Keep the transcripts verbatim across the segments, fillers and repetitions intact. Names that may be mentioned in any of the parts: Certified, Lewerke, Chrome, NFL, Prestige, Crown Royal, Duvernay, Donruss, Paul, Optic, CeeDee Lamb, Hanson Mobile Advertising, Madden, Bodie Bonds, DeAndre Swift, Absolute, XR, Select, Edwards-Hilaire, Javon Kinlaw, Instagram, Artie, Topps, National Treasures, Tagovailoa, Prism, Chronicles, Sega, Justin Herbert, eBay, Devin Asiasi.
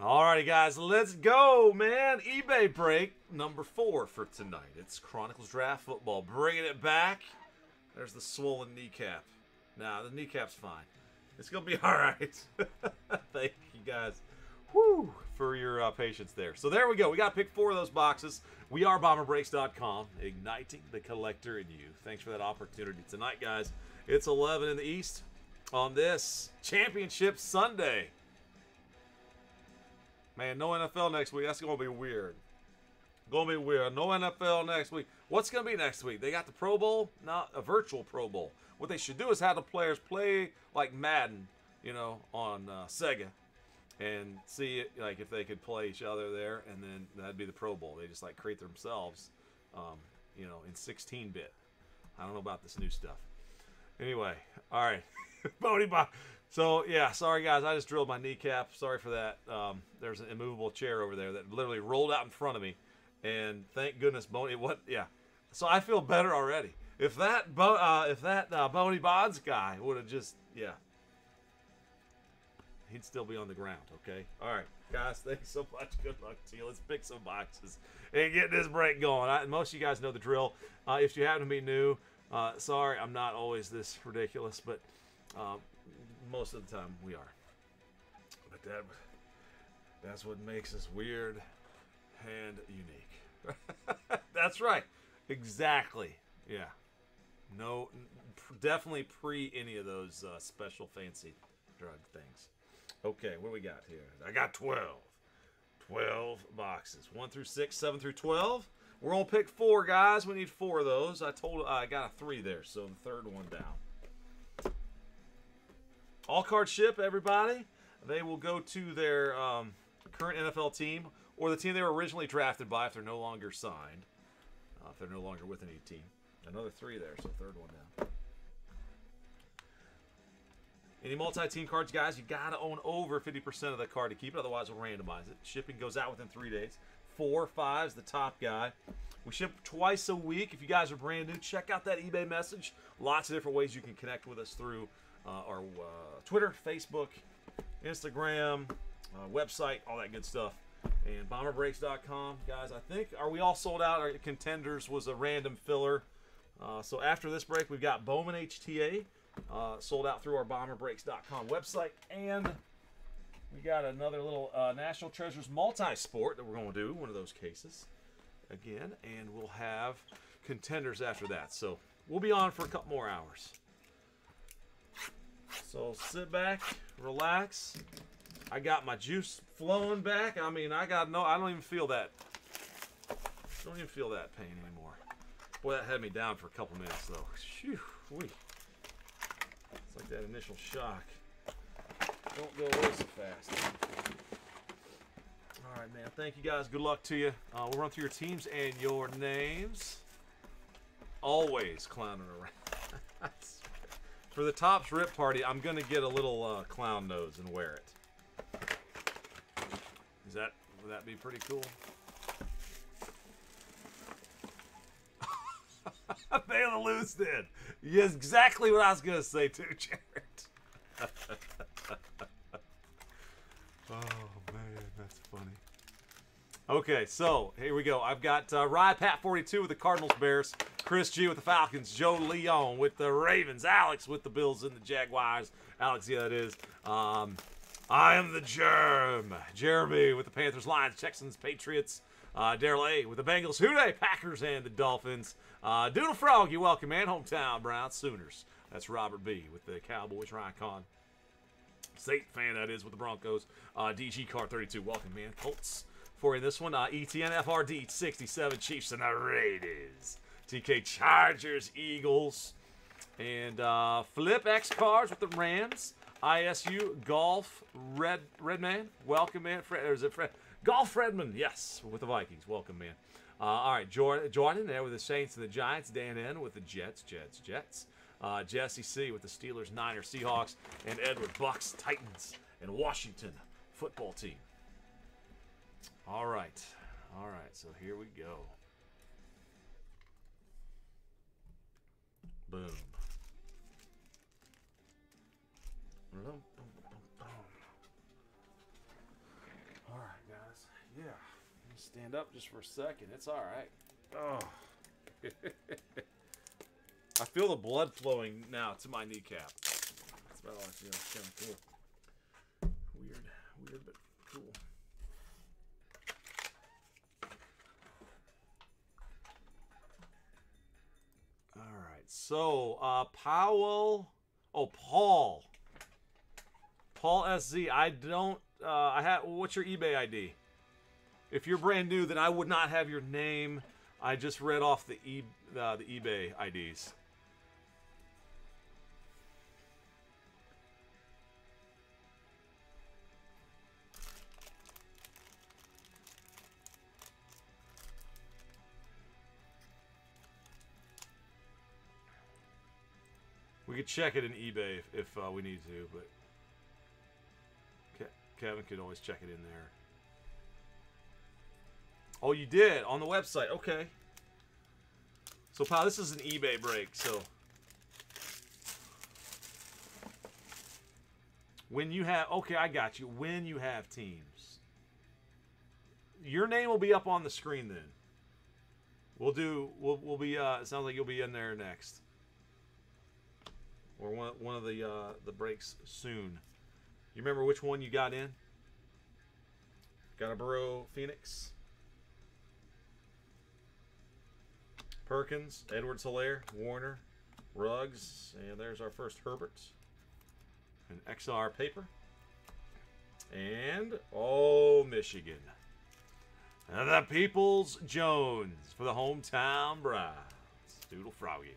Alrighty, guys, let's go, man. eBay break number four for tonight. It's Chronicles Draft Football. Bringing it back. There's the swollen kneecap. Nah, the kneecap's fine. It's going to be alright. Thank you, guys. Woo, for your uh, patience there. So there we go. We got to pick four of those boxes. We are bomber breaks dot com, igniting the collector in you. Thanks for that opportunity tonight, guys. It's eleven in the East on this Championship Sunday. Man, no N F L next week. That's going to be weird. Going to be weird. No N F L next week. What's going to be next week? They got the Pro Bowl? Not a virtual Pro Bowl. What they should do is have the players play like Madden, you know, on uh, Sega. And see, like, if they could play each other there, and then that'd be the Pro Bowl. They just, like, create themselves, um, you know, in sixteen bit. I don't know about this new stuff. Anyway, all right. Bodie Bob. So, yeah, sorry, guys. I just drilled my kneecap. Sorry for that. Um, there's an immovable chair over there that literally rolled out in front of me. And thank goodness, Bodie, what, yeah. So I feel better already. If that, Bo, uh, if that uh, Bodie Bonds guy would have just, yeah. He'd still be on the ground, okay? All right, guys, thanks so much. Good luck to you. Let's pick some boxes and get this break going. I, most of you guys know the drill. Uh, if you happen to be new, uh, sorry, I'm not always this ridiculous, but uh, most of the time we are. But that, that's what makes us weird and unique. That's right. Exactly. Yeah. No, definitely pre any of those uh, special fancy drug things. Okay, what do we got here? I got twelve. twelve boxes. one through six, seven through twelve. We're on pick four, guys. We need four of those. I told uh, I got a three there, so the third one down. All card ship, everybody. They will go to their um, current N F L team or the team they were originally drafted by if they're no longer signed, uh, if they're no longer with any team. Another three there, so third one down. Any multi-team cards, guys, you got to own over fifty percent of the card to keep it. Otherwise, we'll randomize it. Shipping goes out within three days. Four, five's the top guy. We ship twice a week. If you guys are brand new, check out that eBay message. Lots of different ways you can connect with us through uh, our uh, Twitter, Facebook, Instagram, uh, website, all that good stuff. And bomber breaks dot com, guys, I think, are we all sold out? Our Contenders was a random filler. Uh, so after this break, we've got Bowman H T A. Uh, sold out through our bomber breaks dot com website, and we got another little uh, National Treasures multi-sport that we're going to do, one of those cases again, and we'll have contenders after that, so we'll be on for a couple more hours. So sit back, relax. I got my juice flowing back. I mean, I got no, I don't even feel that don't even feel that pain anymore. Boy, that had me down for a couple minutes though. Phew, wee. It's like that initial shock. Don't go away so fast. All right, man. Thank you, guys. Good luck to you. Uh, we'll run through your teams and your names. Always clowning around. For the Topps rip party, I'm going to get a little uh, clown nose and wear it. Is that, would that be pretty cool? Baylor Loose did. Yes, exactly what I was going to say too, Jared. Oh, man, that's funny. Okay, so here we go. I've got uh, Rye Pat forty-two with the Cardinals Bears, Chris G with the Falcons, Joe Leon with the Ravens, Alex with the Bills and the Jaguars. Alex, yeah, that is. Um, I am the Germ. Jeremy with the Panthers, Lions, Texans, Patriots. Uh, Daryl A with the Bengals, Houday, Packers, and the Dolphins. Uh, Doodle Frog, you welcome, man. Hometown Brown Sooners. That's Robert B with the Cowboys, Rycon. State fan, that is, with the Broncos. Uh, D G Car thirty-two, welcome, man. Colts for in this one. Uh, E T N, F R D, sixty-seven, Chiefs, and the Raiders. T K Chargers, Eagles. And uh, Flip X Cars with the Rams. I S U, Golf, Red Redman, welcome, man. Fred, or is it Fred? Golf Redman, yes, with the Vikings. Welcome, man. Uh, all right, Jordan, Jordan there with the Saints and the Giants. Dan N with the Jets, Jets, Jets. Uh, Jesse C with the Steelers, Niners, Seahawks. And Edward Bucks, Titans, and Washington football team. All right. All right, so here we go. Boom. Boom. Yeah, stand up just for a second. It's all right. Oh, I feel the blood flowing now to my kneecap. That's about all I feel. It's kind of cool. Weird, weird, but cool. All right, so uh, Powell, oh Paul, Paul S Z. I don't. Uh, I have. What's your eBay I D? If you're brand new, then I would not have your name. I just read off the e uh, the eBay I Ds. We could check it in eBay if, if uh, we need to, but Ke Kevin could always check it in there. Oh, you did on the website. Okay. So, pal, this is an eBay break. So, when you have, okay, I got you. When you have teams, your name will be up on the screen. Then we'll do. We'll we'll be. Uh, it sounds like you'll be in there next, or one one of the uh, the breaks soon. You remember which one you got in? Got a Burrow Phoenix, Perkins, Edwards-Hilaire, Warner, Ruggs, and there's our first Herbert. An X R paper, and oh, Michigan, and the Peoples Jones for the hometown Browns, Doodle Froggy.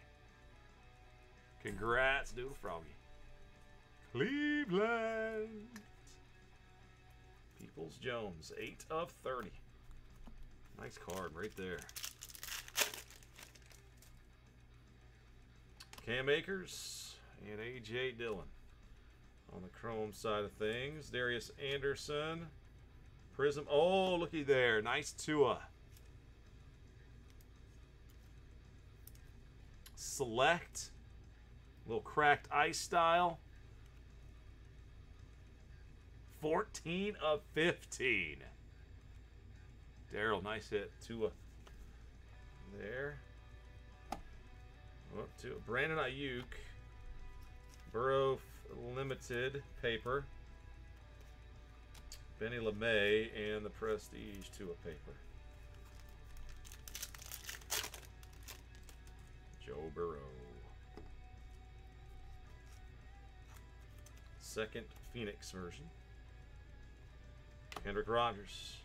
Congrats, Doodle Froggy. Cleveland. Peoples Jones, eight of thirty. Nice card right there. Cam Akers and A J Dillon. On the Chrome side of things, Darius Anderson. Prism. Oh, looky there. Nice Tua. Select. Little cracked ice style. fourteen of fifteen. Daryl, nice hit. Tua. There. Up to Brandon Ayuk. Burrow Limited paper. Benny LeMay and the Prestige Tua paper. Joe Burrow. Second Phoenix version. Kendrick Rogers.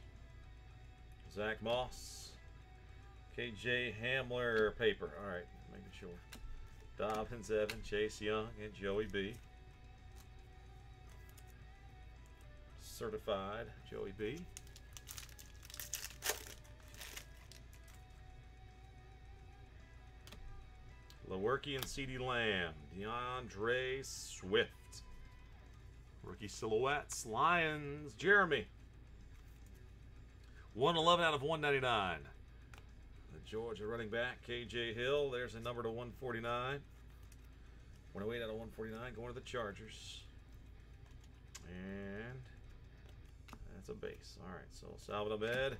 Zach Moss. K J Hamler paper. All right, making sure. Dobbins, Evan, Chase Young, and Joey B. Certified Joey B. Lewerke and CeeDee Lamb. DeAndre Swift. Rookie Silhouettes, Lions, Jeremy. one eleven out of one ninety-nine. The Georgia running back, K J Hill. There's a number to one forty-nine. one oh eight out of one forty-nine, going to the Chargers. And that's a base. All right, so Salvador Ahmed,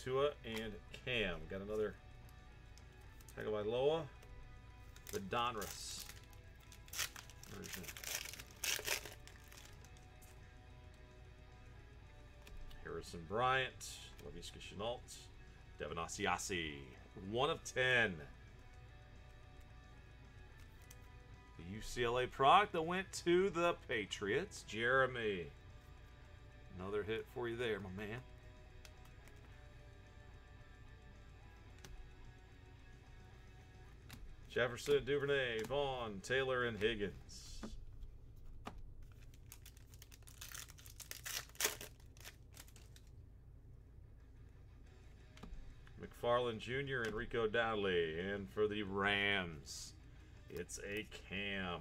Tua, and Cam. Got another Tagovailoa. The Donruss version. Harrison Bryant, LaVisca Chenault, Devin Asiasi, one of ten. The U C L A product that went to the Patriots, Jeremy. Another hit for you there, my man. Jefferson, Duvernay, Vaughn, Taylor, and Higgins. McFarland Junior, Enrico Dowdley, and for the Rams, it's a Cam.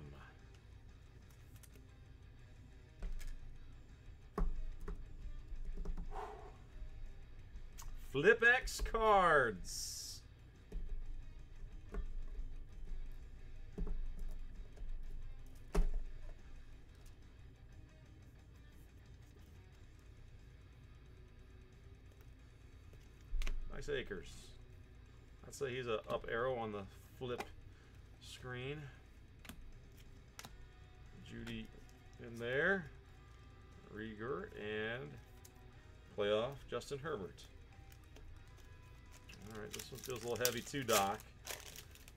Flip X cards. Bryce Akers. I'd say he's a up arrow on the flip screen. Judy in there. Rieger and playoff Justin Herbert. All right, this one feels a little heavy too, Doc.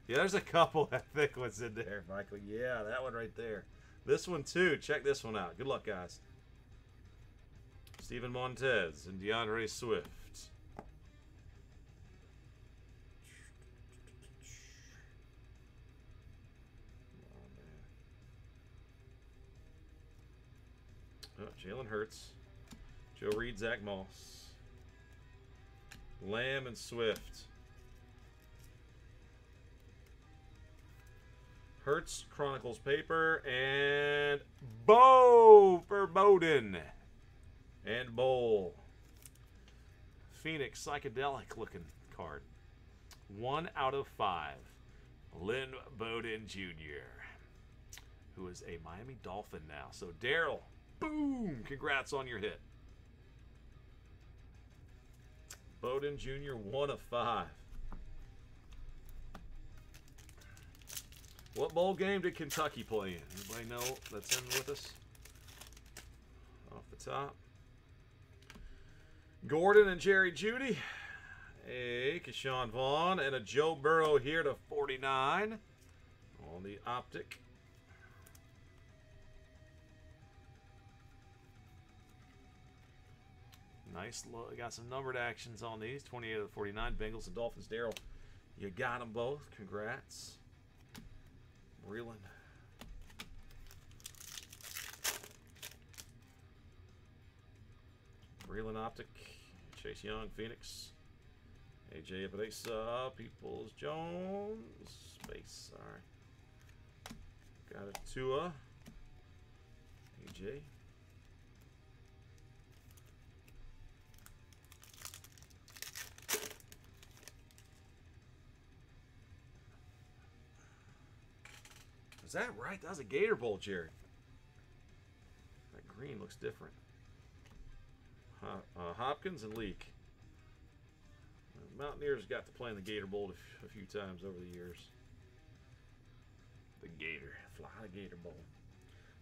Yeah, there's a couple thick ones in there, Michael. Yeah, that one right there. This one too. Check this one out. Good luck, guys. Steven Montez and DeAndre Swift. Oh, Jalen Hurts, Joe Reed, Zach Moss, Lamb, and Swift. Hurts, Chronicles paper, and Bo for Bowden. And Bowl. Phoenix, psychedelic looking card. One out of five. Lynn Bowden Junior, who is a Miami Dolphin now. So, Daryl. Boom! Congrats on your hit. Bowden Junior, one of five. What bowl game did Kentucky play in? Anybody know that's in with us? Off the top. Gordon and Jerry Judy. A Keshawn Vaughn and a Joe Burrow here to forty-nine on the Optic. Nice look. Got some numbered actions on these. twenty-eight of the forty-nine. Bengals and Dolphins. Daryl, you got them both. Congrats. I'm reeling. Reeling Optic. Chase Young, Phoenix. A J Abadesa, Peoples Jones. Space. All right. Got a Tua. A J. Is that right? That was a Gator Bowl, Jared. That green looks different. Uh, uh, Hopkins and Leak. The Mountaineers got to play in the Gator Bowl a few times over the years. The Gator. Fly the Gator Bowl.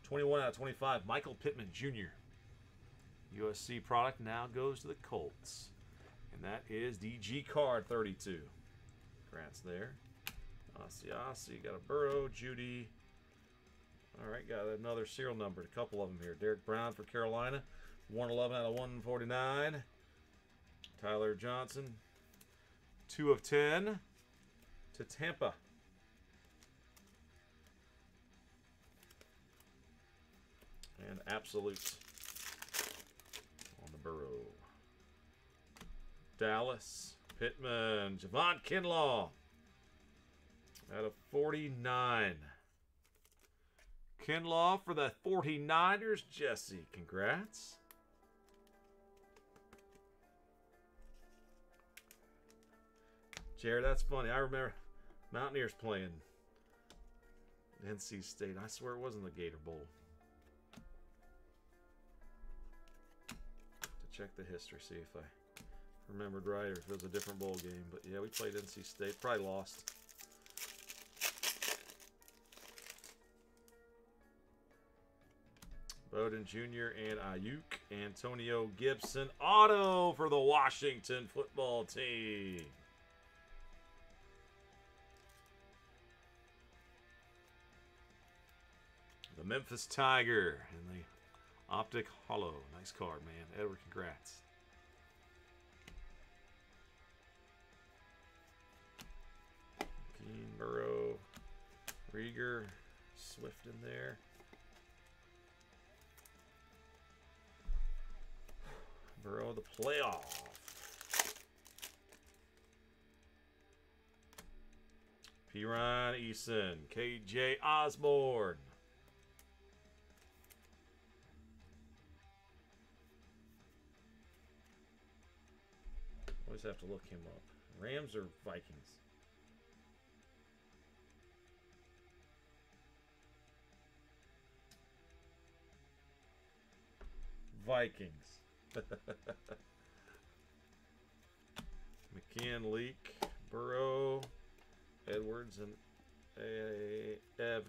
twenty-one out of twenty-five. Michael Pittman Junior U S C product now goes to the Colts. And that is D G Card thirty-two. Congrats there. Asiasi, got a Burrow, Judy. All right, got another serial number, a couple of them here. Derek Brown for Carolina, one eleven out of one forty-nine. Tyler Johnson, two of ten to Tampa. And Absolute on the Burrow. Dallas, Pittman, Javon Kinlaw. out of forty-nine. Kinlaw for the forty-niners. Jesse, congrats. Jared, that's funny. I remember Mountaineers playing N C State. I swear it wasn't the Gator Bowl. To check the history, see if I remembered right or if it was a different bowl game. But yeah, we played N C State. Probably lost. Bowden Junior and Ayuk. Antonio Gibson auto for the Washington football team. The Memphis Tiger and the Optic Hollow. Nice card, man. Edward, congrats. Keen, Burrow, Rieger, Swift in there. Burrow, the playoff. P. Ryan Eason, K J Osborne. Always have to look him up. Rams or Vikings? Vikings. McCann, Leak, Burrow, Edwards, and A Evans.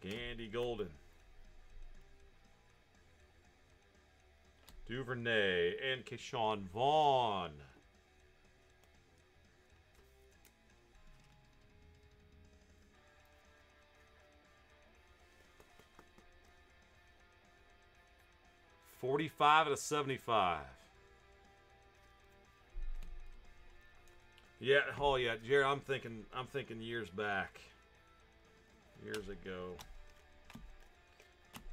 Gandy Golden. Duvernay and Keyshawn Vaughn. forty-five out of seventy-five. Yeah, oh yeah, Jared, I'm thinking I'm thinking years back. Years ago.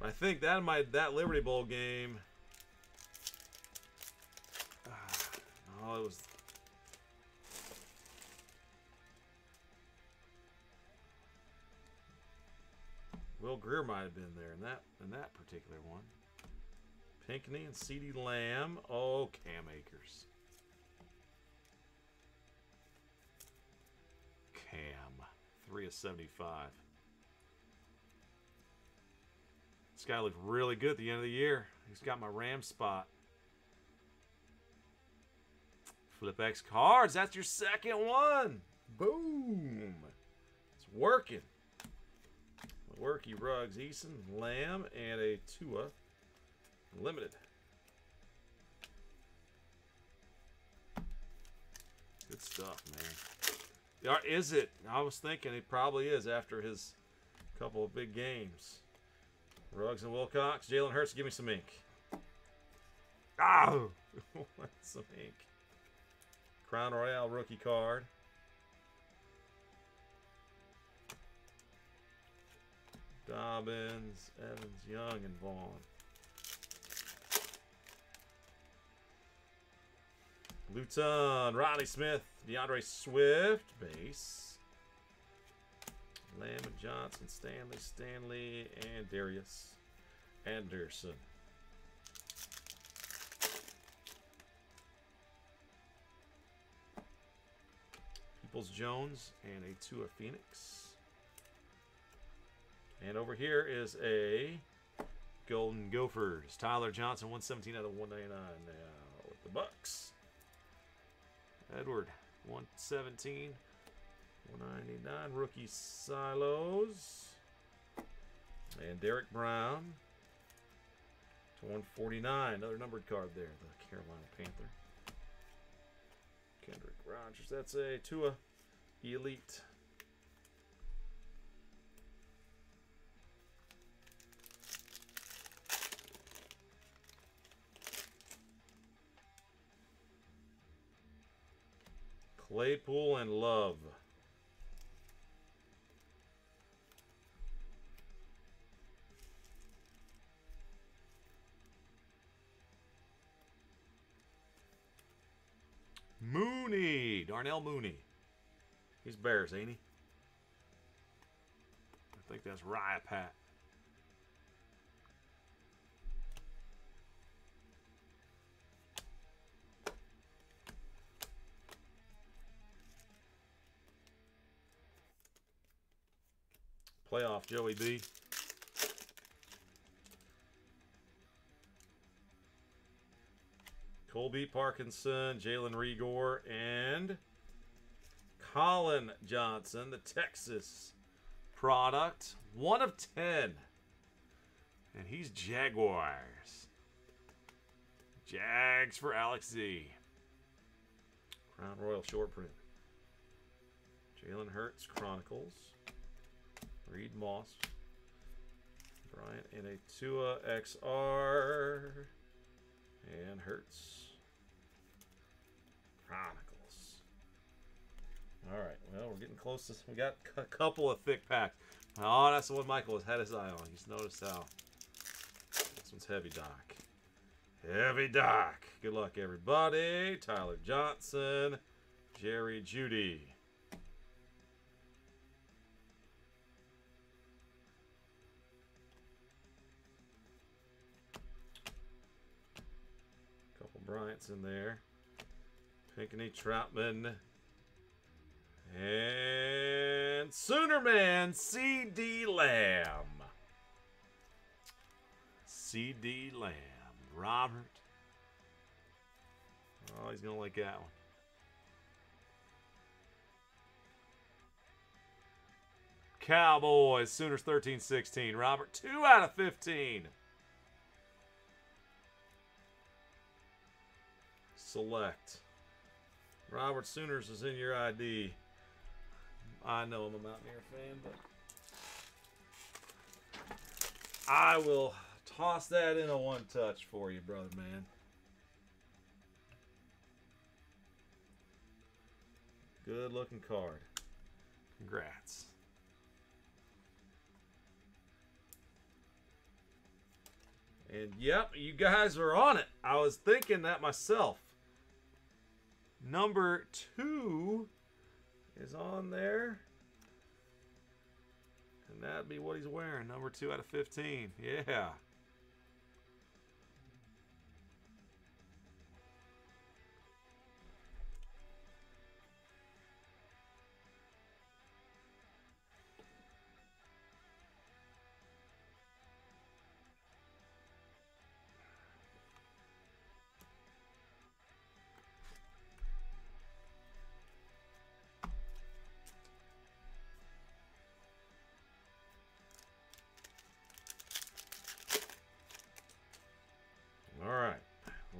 I think that might that Liberty Bowl game. Oh, it was. Will Greer might have been there in that in that particular one. Pinkney and CeeDee Lamb. Oh, Cam Akers. Cam. three of seventy-five. This guy looked really good at the end of the year. He's got my Ram spot. Flip X cards. That's your second one. Boom. It's working. Milwaukee, Ruggs, Eason, Lamb, and a Tua. Limited. Good stuff, man. Is it? I was thinking it probably is after his couple of big games. Ruggs and Wilcox. Jalen Hurts, give me some ink. Ow! Oh, some ink. Crown Royal rookie card. Dobbins, Evans, Young, and Vaughn. Luton, Riley Smith, DeAndre Swift, base. Lamb and Johnson, Stanley, Stanley, and Darius Anderson. Peoples Jones and a Tua Phoenix. And over here is a Golden Gophers. Tyler Johnson, one seventeen out of one ninety-nine now with the Bucks. Edward, one seventeen, one ninety-nine, rookie silos. And Derek Brown, to one forty-nine, another numbered card there, the Carolina Panther. Kendrick Rogers, that's a Tua Elite. Claypool and Love. Mooney. Darnell Mooney. He's Bears, ain't he? I think that's Rye Pat. Playoff Joey B. Colby Parkinson, Jalen Reagor, and Colin Johnson, the Texas product. one of ten. And he's Jaguars. Jags for Alex Z. Crown Royal short print. Jalen Hurts, Chronicles. Reed Moss, Bryant, and a Tua X R, and Hertz, Chronicles. All right, well, we're getting close. To, we got a couple of thick packs. Oh, that's the one Michael has had his eye on. He's noticed how. This one's Heavy Doc. Heavy Doc. Good luck, everybody. Tyler Johnson, Jerry Judy. Bryant's in there. Pinkney, Troutman, And Soonerman, C D Lamb. C D Lamb. Robert. Oh, he's going to like that one. Cowboys, Sooners thirteen sixteen. Robert, two out of fifteen. Select. Robert, Sooners is in your I D. I know I'm a Mountaineer fan, but I will toss that in a one touch for you, brother man. Good looking card. Congrats. And yep, you guys are on it. I was thinking that myself. Number two is on there. And that'd be what he's wearing. Number two out of fifteen. Yeah.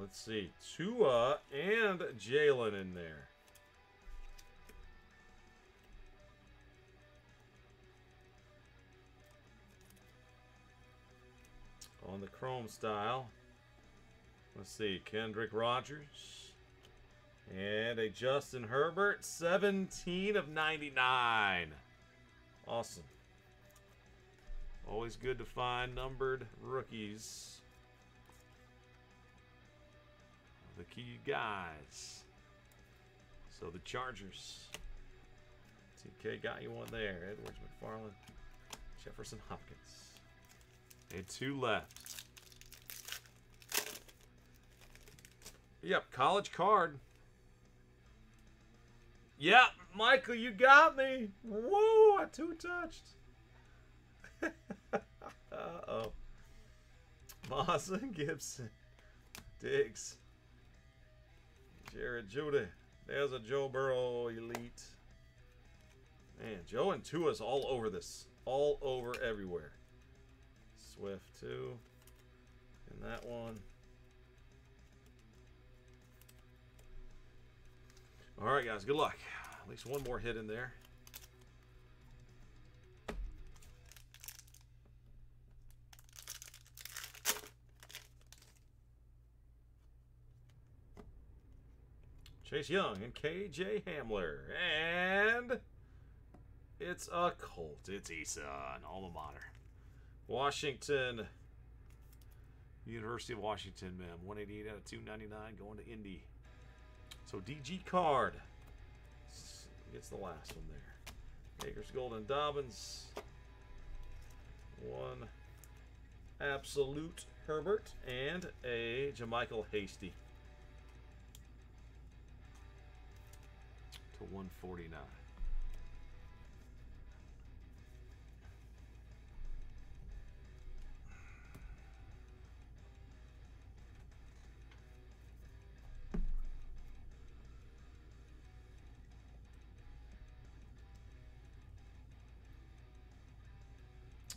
Let's see, Tua and Jalen in there. On the Chrome style. Let's see, Kendrick Rogers. And a Justin Herbert, seventeen of ninety-nine. Awesome. Always good to find numbered rookies. The key guys. So the Chargers. T K got you one there. Edwards, McFarland, Jefferson, Hopkins. And two left. Yep, college card. Yep, Michael, you got me. Whoa, I two-touched. Uh-oh. Moss and Gibson. Diggs. Jared Judy. There's a Joe Burrow Elite. Man, Joe and Tua's all over this. All over everywhere. Swift, too. And that one. All right, guys. Good luck. At least one more hit in there. Chase Young and K J Hamler. And it's a Colt. It's Issa, an alma mater. Washington. University of Washington, man. one eighty-eight out of two ninety-nine going to Indy. So D G card. Gets the last one there. Akers, Golden, Dobbins. One Absolute Herbert. And a Jermichael Hasty. one forty-nine.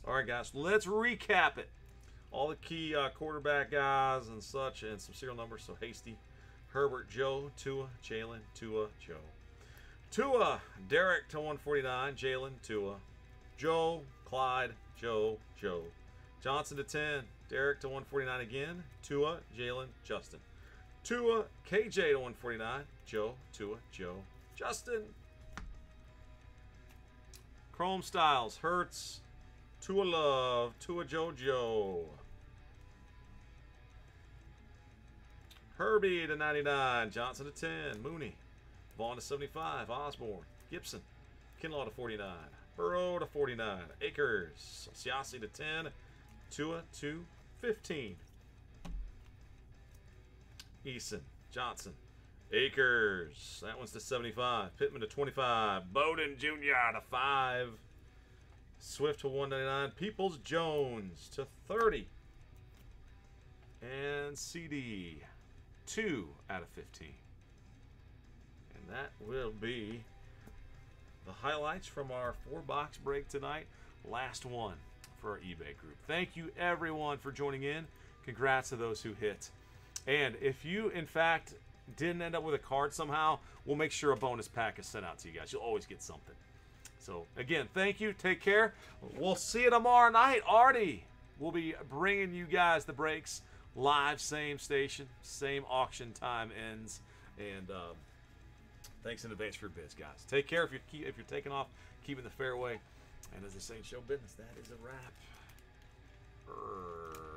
All right, guys, let's recap it. All the key uh, quarterback guys and such, and some serial numbers. So Hasty, Herbert, Joe, Tua, Jalen, Tua, Joe. Tua, Derek to one forty-nine, Jalen, Tua, Joe, Clyde, Joe, Joe, Johnson to ten, Derek to one forty-nine again, Tua, Jalen, Justin, Tua, K J to one forty-nine, Joe, Tua, Joe, Justin. Chrome styles, Hurts, Tua Love, Tua JoJo, Herbie to ninety-nine, Johnson to ten, Mooney. Vaughn to seventy-five, Osborne, Gibson, Kinlaw to forty-nine, Burrow to forty-nine, Akers, Siasi to ten, Tua to fifteen, Eason, Johnson, Akers, that one's to seventy-five. Pittman to twenty-five. Bowden Junior to five. Swift to one ninety-nine. Peoples Jones to thirty. And C D, two out of fifteen. And that will be the highlights from our four-box break tonight. Last one for our eBay group. Thank you, everyone, for joining in. Congrats to those who hit. And if you, in fact, didn't end up with a card somehow, we'll make sure a bonus pack is sent out to you guys. You'll always get something. So, again, thank you. Take care. We'll see you tomorrow night. Artie will be bringing you guys the breaks live, same station, same auction time ends. And um, thanks in advance for your bids, guys. Take care if you're, keep, if you're taking off, keeping the fairway. And as they say in show business, that is a wrap. Urgh.